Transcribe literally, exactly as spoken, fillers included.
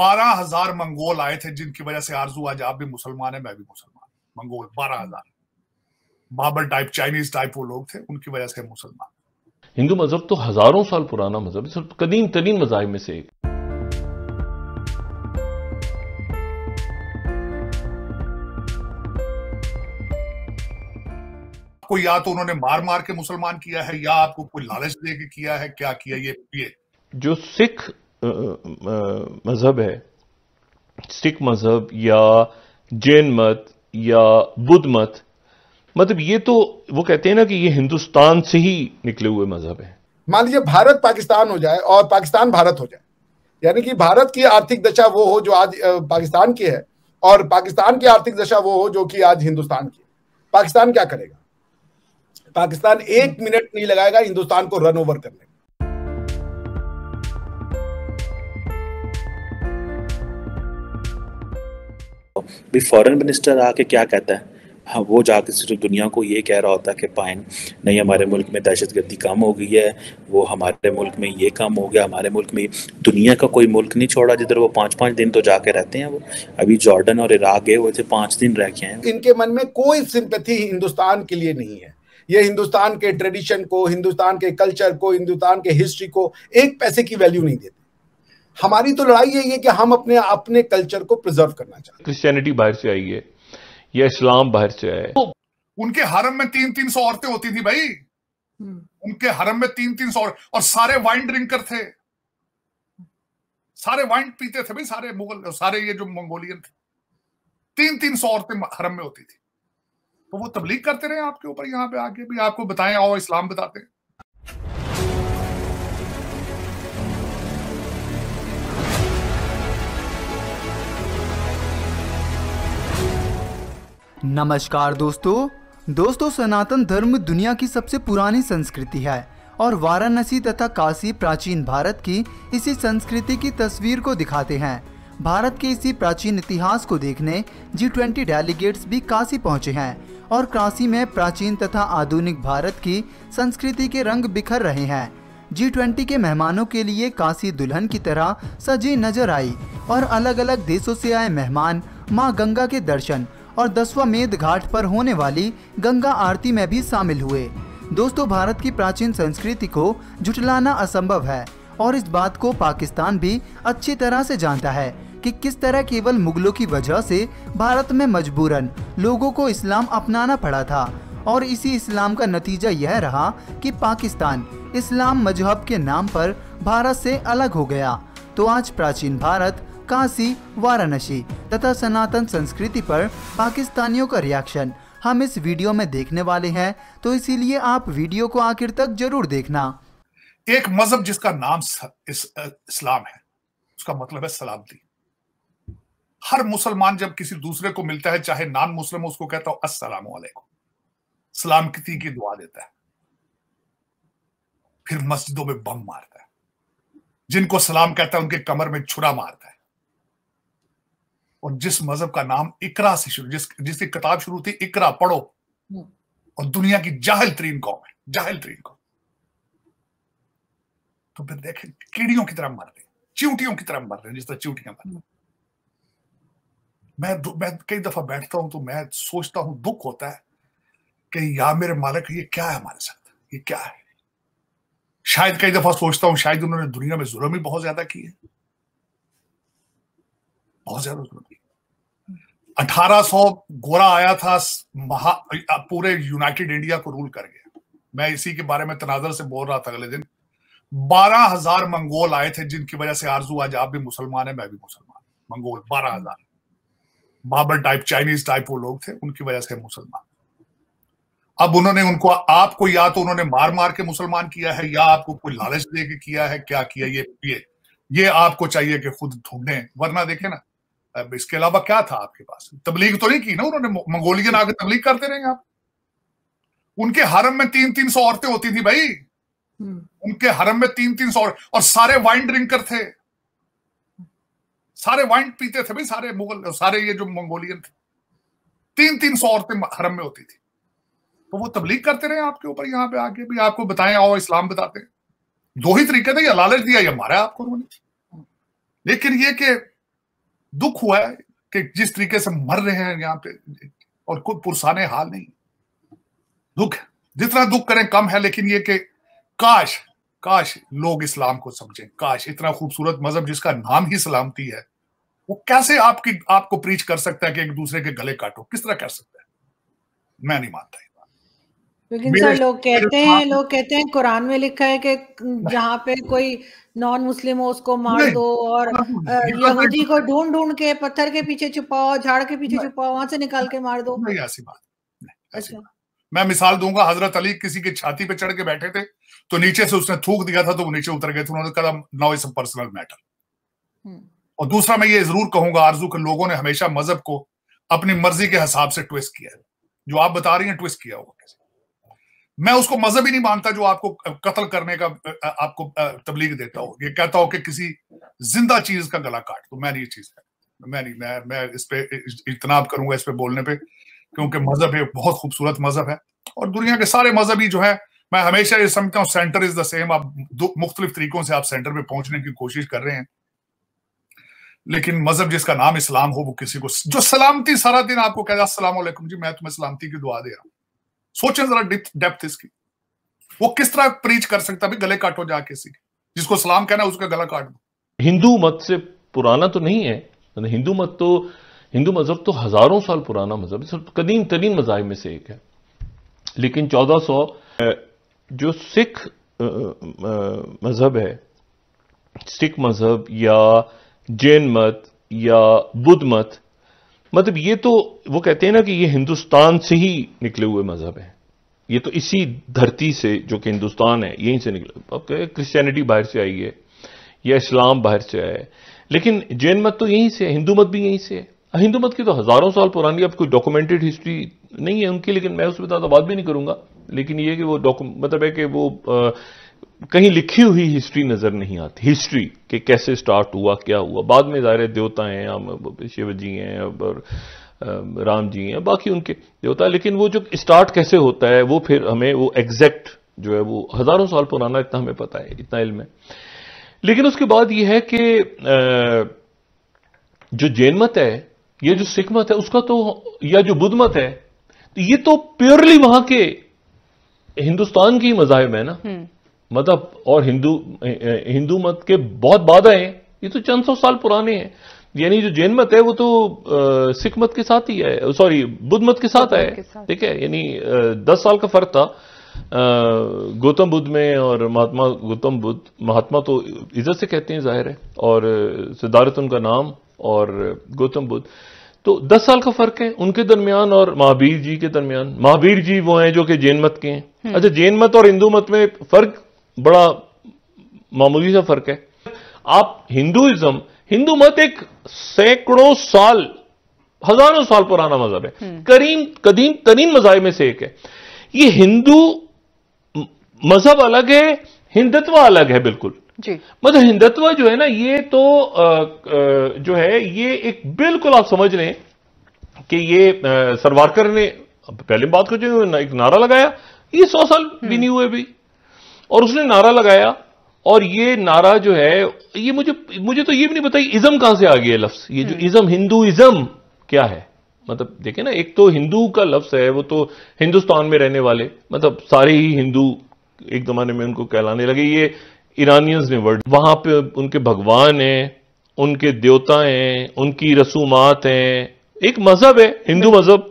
बारह हजार मंगोल आए थे, जिनकी वजह से आरजू आज आप भी मुसलमान है, मैं भी मुसलमान। मंगोल बारह हजार बाबर टाइप, चाइनीज टाइप वो लोग थे, उनकी वजह से मुसलमान। हिंदू मजहब तो हजारों साल पुराना मजहब है, सिर्फ कदीम तरीन मजाहिब में से एक। आपको या तो उन्होंने मार मार के मुसलमान किया है, या आपको कोई लालच दे के किया है। क्या किया ये ये जो सिख मजहब है, सिख मजहब या जैन मत या बुद्ध मत, मतलब ये तो वो कहते हैं ना कि ये हिंदुस्तान से ही निकले हुए मजहब है। मान लीजिए भारत पाकिस्तान हो जाए और पाकिस्तान भारत हो जाए, यानी कि भारत की आर्थिक दशा वो हो जो आज पाकिस्तान की है, और पाकिस्तान की आर्थिक दशा वो हो जो कि आज हिंदुस्तान की है। पाकिस्तान क्या करेगा? पाकिस्तान एक मिनट नहीं लगाएगा हिंदुस्तान को रन ओवर करने में। भी फॉरेन मिनिस्टर आके क्या कहता है? हाँ, वो जाकर सिर्फ दुनिया को ये कह रहा होता है कि पाइन नहीं, हमारे मुल्क में दहशतगर्दी कम हो गई है, वो हमारे मुल्क में ये कम हो गया, हमारे मुल्क में। दुनिया का कोई मुल्क नहीं छोड़ा जिधर वो पाँच पाँच दिन तो जाके रहते हैं। वो अभी जॉर्डन और इराक गए हुए थे, पाँच दिन रह के हैं। इनके मन में कोई सिंपैथी हिंदुस्तान के लिए नहीं है। ये हिंदुस्तान के ट्रेडिशन को, हिंदुस्तान के कल्चर को, हिंदुस्तान के हिस्ट्री को एक पैसे की वैल्यू नहीं देते। हमारी तो लड़ाई यही है कि हम अपने अपने कल्चर को प्रिजर्व करना चाहते हैं। क्रिश्चियनिटी बाहर से आई है या इस्लाम बाहर से आया है। तो उनके हरम में तीन तीन सौ औरतें होती थी भाई, उनके हरम में तीन तीन सौ, और सारे वाइन ड्रिंकर थे, सारे वाइन पीते थे भाई, सारे मुगल, सारे ये जो मंगोलियन थे। तीन तीन सौ औरतें हरम में होती थी। तो वो तबलीग करते रहे आपके ऊपर, यहाँ पे आके भी आपको बताएं और इस्लाम बताते हैं। नमस्कार दोस्तों, दोस्तों सनातन धर्म दुनिया की सबसे पुरानी संस्कृति है, और वाराणसी तथा काशी प्राचीन भारत की इसी संस्कृति की तस्वीर को दिखाते हैं। भारत के इसी प्राचीन इतिहास को देखने जी ट्वेंटी डेलीगेट्स भी काशी पहुँचे हैं, और काशी में प्राचीन तथा आधुनिक भारत की संस्कृति के रंग बिखर रहे हैं। जी ट्वेंटी के मेहमानों के लिए काशी दुल्हन की तरह सजी नजर आई, और अलग अलग देशों से आए मेहमान माँ गंगा के दर्शन और दशाश्वमेध घाट पर होने वाली गंगा आरती में भी शामिल हुए। दोस्तों, भारत की प्राचीन संस्कृति को झुठलाना असंभव है, और इस बात को पाकिस्तान भी अच्छी तरह से जानता है कि किस तरह केवल मुगलों की वजह से भारत में मजबूरन लोगों को इस्लाम अपनाना पड़ा था, और इसी इस्लाम का नतीजा यह रहा कि पाकिस्तान इस्लाम मजहब के नाम पर भारत से अलग हो गया। तो आज प्राचीन भारत, काशी, वाराणसी तथा सनातन संस्कृति पर पाकिस्तानियों का रिएक्शन हम इस वीडियो में देखने वाले हैं, तो इसीलिए आप वीडियो को आखिर तक जरूर देखना। एक मजहब जिसका नाम इस, इस्लाम है, उसका मतलब है सलामती। हर मुसलमान जब किसी दूसरे को मिलता है, चाहे नॉन मुस्लिम, उसको कहता हूं अस्सलाम वालेकुम, सलामती की दुआ देता है। फिर मस्जिदों में बम मारता है, जिनको सलाम कहता है उनके कमर में छुरा मारता है। और जिस मजहब का नाम इकरा से शुरू, जिस जिसकी किताब शुरू थी इकरा, पढ़ो, और दुनिया की जाहिल तरीन कौम है, जाहिल तरीन कौम, तो फिर देखें कीड़ियों की तरह मर रहे, चींटियों की तरह मर रहे, जिस तरह चींटियां मर रही। मैं मैं कई दफा बैठता हूं तो मैं सोचता हूं, दुख होता है कि या मेरे मालिक ये क्या है हमारे साथ, ये क्या है। शायद कई दफा सोचता हूं शायद उन्होंने दुनिया में जुर्म ही बहुत ज्यादा किए, बहुत ज्यादा जुर्म किए। अठारह सौ गोरा आया था, महा पूरे यूनाइटेड इंडिया को रूल कर गया। मैं इसी के बारे में तनाजर से बोल रहा था अगले दिन। बारह हजार मंगोल आए थे, जिनकी वजह से आरजू आज आप भी मुसलमान है, मैं भी मुसलमान। मंगोल बारह हजार बाबर टाइप, चाइनीज टाइप वो लोग थे, उनकी वजह से मुसलमान। अब उन्होंने उनको, आपको या तो उन्होंने मार मार के मुसलमान किया है, या आपको कोई लालच दे के किया है। क्या किया ये ये ये आपको चाहिए कि खुद ढूंढें, वरना देखें ना। अब इसके अलावा क्या था आपके पास? तबलीग तो नहीं की ना उन्होंने। मंगोलियन आगे तबलीग करते रहेंगे आप। उनके हरम में तीन तीन सौ औरतें होती थी भाई, उनके हरम में तीन तीन सौ, और सारे वाइन ड्रिंकर थे, सारे वाइन पीते थे भाई, सारे मुगल, सारे ये जो मंगोलियन थे। तीन तीन सौ औरतें हरम में होती थी। तो वो तबलीग करते रहे आपके ऊपर, यहाँ पे आके भी आपको बताएं और इस्लाम बताते हैं। दो ही तरीके थे, या लालच दिया या मारा आपको उन्होंने। लेकिन ये कि दुख हुआ है कि जिस तरीके से मर रहे हैं यहाँ पे और खुद पुरसाने हाल नहीं, दुख जितना दुख करें कम है। लेकिन ये कि काश काश लोग इस्लाम को समझें, काश इतना खूबसूरत मजहब जिसका नाम ही सलामती है वो कैसे आपकी आपको प्रीच कर सकता है कि एक दूसरे के गले काटो, किस तरह कर सकता है? मैं नहीं मानता। लेकिन सर लोग कहते हैं लोग कहते हैं कुरान में लिखा है कि जहाँ पे कोई नॉन मुस्लिम हो उसको मार दो, और यहूदी को ढूंढ ढूंढ के पत्थर के पीछे छुपाओ, झाड़ के पीछे छुपाओ, वहां से निकाल के मार दो। नहीं, ऐसी बात नहीं। अच्छा, मैं मिसाल दूंगा, हजरत अली किसी की छाती पे चढ़ के बैठे थे तो नीचे से उसने थूक दिया था तो वो नीचे उतर गए थे, उन्होंने कहा now is a personal matter. और दूसरा मैं ये जरूर कहूंगा आरजू के लोगों ने हमेशा मजहब को अपनी मर्जी के हिसाब से ट्विस्ट किया है, जो आप बता रही है ट्विस्ट किया होगा। मैं उसको मजहब ही नहीं मानता जो आपको कत्ल करने का आपको तबलीग देता हो, ये कहता हो कि किसी जिंदा चीज का गला काट तो मैं नहीं, ये चीज मैं नहीं मैं मैं इस पे इज्तनाब करूंगा इस पे बोलने पे, क्योंकि मजहब एक बहुत खूबसूरत मजहब है और दुनिया के सारे मजहब ही जो है, मैं हमेशा ये समझता हूँ सेंटर इज द सेम। आप दो मुख्तलिफ तरीकों से आप सेंटर पे पहुंचने की कोशिश कर रहे हैं, लेकिन मजहब जिसका नाम इस्लाम हो वो किसी को जो सलामती सारा दिन आपको कहता अस्सलाम वालेकुम जी मैं तुम्हें सलामती की दुआ दे रहा हूँ, सोचें जरा डेप्थ इसकी, वो किस तरह प्रीच कर सकता है? गले काटो जाके किसी जिसको सलाम कहना उसका गला काट दो। हिंदू मत से पुराना तो नहीं है, हिंदू मत तो हिंदू मजहब तो हजारों साल पुराना मजहब, कदीम तरीन मजाहिब में से एक है। लेकिन चौदह सौ जो सिख मजहब है, सिख मजहब या जैन मत या बुद्ध मत, मतलब ये तो वो कहते हैं ना कि ये हिंदुस्तान से ही निकले हुए मजहब हैं, ये तो इसी धरती से जो कि हिंदुस्तान है यहीं से निकले। अब क्रिश्चियनिटी बाहर से आई है या इस्लाम बाहर से आया है, लेकिन जैन मत तो यहीं से है, हिंदू मत भी यहीं से है। हिंदू मत की तो हजारों साल पुरानी, अब कोई डॉक्यूमेंटेड हिस्ट्री नहीं है उनकी, लेकिन मैं उस पर ज्यादा बात भी नहीं करूंगा। लेकिन यह कि वो मतलब है कि वो आ, कहीं लिखी हुई हिस्ट्री नजर नहीं आती, हिस्ट्री के कैसे स्टार्ट हुआ, क्या हुआ। बाद में ज़ाहिर देवता हैं, हम शिव जी हैं और राम जी हैं, बाकी उनके देवता, लेकिन वो जो स्टार्ट कैसे होता है वो फिर हमें वो एग्जैक्ट जो है वो हजारों साल पुराना, इतना हमें पता है, इतना इल्म है। लेकिन उसके बाद ये है कि जो जैन मत है या जो सिख मत है उसका तो, या जो बुद्ध मत है, तो ये तो प्योरली वहां के हिंदुस्तान की मजाहिब है ना, मतलब, और हिंदू हिंदू मत के बहुत बाद आए, ये तो चंद सौ साल पुराने हैं। यानी जो जैन मत है वो तो सिख मत के साथ ही है, सॉरी बुद्ध मत के साथ है, ठीक है। यानी दस साल का फर्क था गौतम बुद्ध में और महात्मा गौतम बुद्ध। महात्मा तो इज्जत से कहते हैं जाहिर है, और सिद्धार्थ उनका नाम और गौतम बुद्ध, तो दस साल का फर्क है उनके दरमियान और महावीर जी के दरमियान। महावीर जी वो हैं जो कि जैन मत के हैं। अच्छा, जैन मत और हिंदू मत में फर्क बड़ा मामूली सा फर्क है। आप हिंदुइज्म, हिंदू मत एक सैकड़ों साल, हजारों साल पुराना मजहब है, करीम कदीम तरीन मजाहिब में से एक है। ये हिंदू मजहब अलग है, हिंदुत्व अलग है बिल्कुल जी। मतलब हिंदुत्व जो है ना, ये तो आ, आ, जो है ये एक बिल्कुल आप समझ लें कि ये सरवारकर ने पहले बात कर जो एक नारा लगाया, ये सौ साल भी नहीं हुए भी, और उसने नारा लगाया, और ये नारा जो है ये मुझे मुझे तो ये भी नहीं पता इज्म कहां से आ गया लफ्ज, ये जो इज्म हिंदू इज्म क्या है। मतलब देखे ना, एक तो हिंदू का लफ्ज है, वो तो हिंदुस्तान में रहने वाले, मतलब सारे ही हिंदू एक जमाने में उनको कहलाने लगे। ये ईरानियंस ने वर्ड, वहां पे उनके भगवान हैं, उनके देवता हैं, उनकी रसूमात हैं, एक मजहब है हिंदू मजहब,